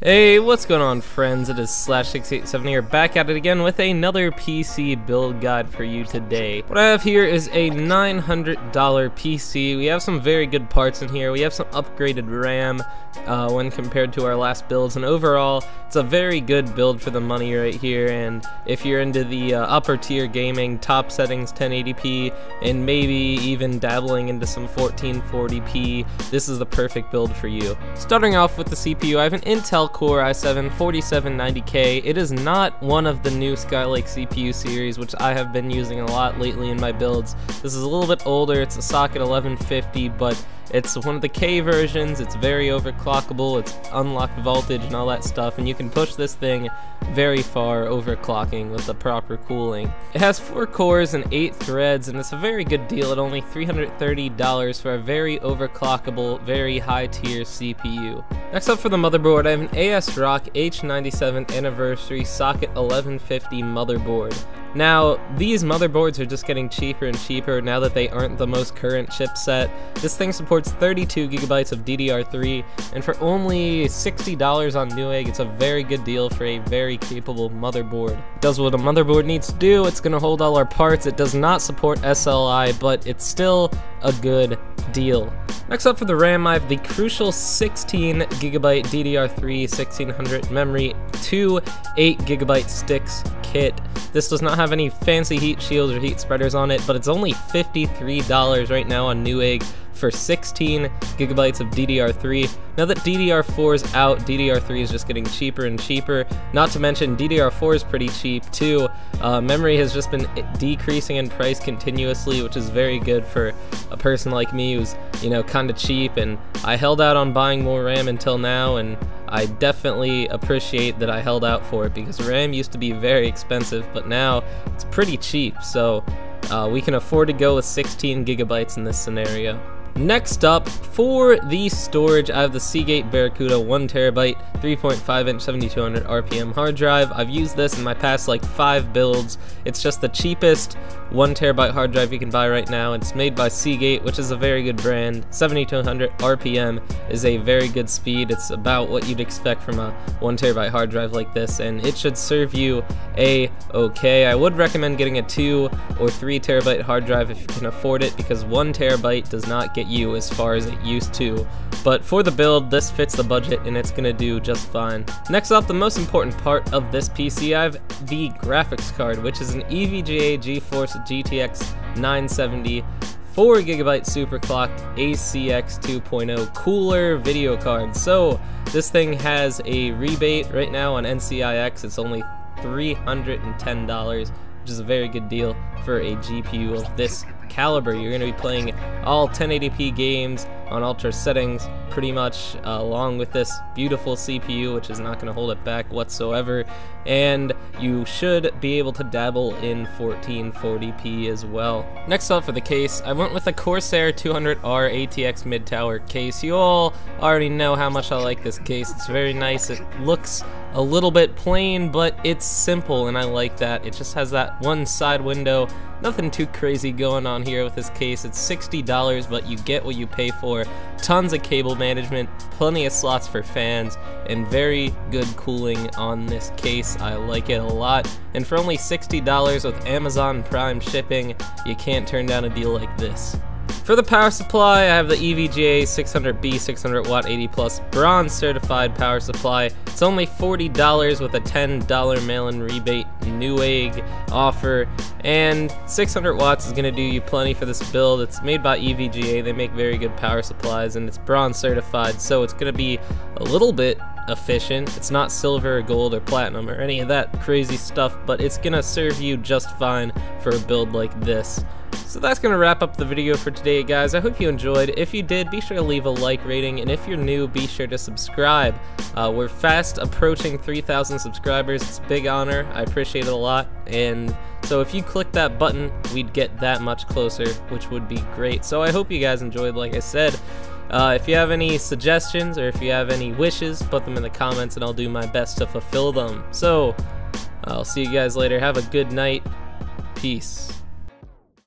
Hey, what's going on, friends? It is Slash687 here, back at it again with another PC build guide for you today. What I have here is a $900 PC. We have some very good parts in here. We have some upgraded RAM when compared to our last builds, and overall, it's a very good build for the money right here. And if you're into the upper tier gaming, top settings 1080p, and maybe even dabbling into some 1440p, this is the perfect build for you. Starting off with the CPU, I have an Intel Core i7 4790k. It is not one of the new Skylake CPU series, which I have been using a lot lately in my builds. This is a little bit older. It's a socket 1150, but it's one of the K versions. It's very overclockable. It's unlocked voltage and all that stuff, and you can push this thing very far overclocking with the proper cooling. It has 4 cores and 8 threads, and it's a very good deal at only $330 for a very overclockable, very high tier CPU. Next up for the motherboard, I have an ASRock H97 Anniversary socket 1150 motherboard. Now, these motherboards are just getting cheaper and cheaper now that they aren't the most current chipset. This thing supports 32 gigabytes of DDR3, and for only $60 on Newegg, it's a very good deal for a very capable motherboard. It does what a motherboard needs to do. It's going to hold all our parts. It does not support SLI, but it's still a good deal. Next up for the RAM, I have the Crucial 16GB DDR3 1600 memory, 2 8GB sticks kit. This does not have any fancy heat shields or heat spreaders on it, but it's only $53 right now on Newegg for 16GB of DDR3. Now that DDR4 is out, DDR3 is just getting cheaper and cheaper. Not to mention DDR4 is pretty cheap too. Memory has just been decreasing in price continuously, which is very good for a person like me who's, you know, kind of cheap, and I held out on buying more RAM until now, and I definitely appreciate that I held out for it, because RAM used to be very expensive, but now it's pretty cheap, so we can afford to go with 16GB in this scenario. Next up, for the storage, I have the Seagate Barracuda 1TB 3.5-inch 7200 RPM hard drive. I've used this in my past like 5 builds. It's just the cheapest 1TB hard drive you can buy right now. It's made by Seagate, which is a very good brand. 7200 RPM is a very good speed. It's about what you'd expect from a 1TB hard drive like this, and it should serve you a-okay. I would recommend getting a 2 or 3TB hard drive if you can afford it, because 1TB does not get you as far as it used to, but for the build, this fits the budget and it's gonna do just fine. Next up, the most important part of this PC, I have the graphics card, which is an EVGA GeForce GTX 970 4GB superclocked ACX 2.0 cooler video card. So this thing has a rebate right now on NCIX. It's only $310, which is a very good deal for a GPU of this caliber. You're going to be playing all 1080p games on ultra settings pretty much, along with this beautiful CPU, which is not going to hold it back whatsoever, and you should be able to dabble in 1440p as well. Next up for the case, I went with a Corsair 200R ATX mid-tower case. You all already know how much I like this case. It's very nice. It looks a little bit plain, but it's simple, and I like that. It just has that one side window. Nothing too crazy going on here with this case. It's $60, but you get what you pay for. Tons of cable management, plenty of slots for fans, and very good cooling on this case. I like it a lot. And for only $60 with Amazon Prime shipping, you can't turn down a deal like this. For the power supply, I have the EVGA 600B 600 watt 80+ bronze certified power supply. It's only $40 with a $10 mail-in rebate Newegg offer, and 600 watts is going to do you plenty for this build. It's made by EVGA. They make very good power supplies, and it's bronze certified, so it's going to be a little bit efficient. It's not silver or gold or platinum or any of that crazy stuff, but it's going to serve you just fine for a build like this. So that's going to wrap up the video for today, guys. I hope you enjoyed. If you did, be sure to leave a like rating, and if you're new, be sure to subscribe. We're fast approaching 3,000 subscribers. It's a big honor. I appreciate it a lot, and so if you click that button, we'd get that much closer, which would be great. So I hope you guys enjoyed, like I said. If you have any suggestions or if you have any wishes, put them in the comments, and I'll do my best to fulfill them. So I'll see you guys later. Have a good night. Peace.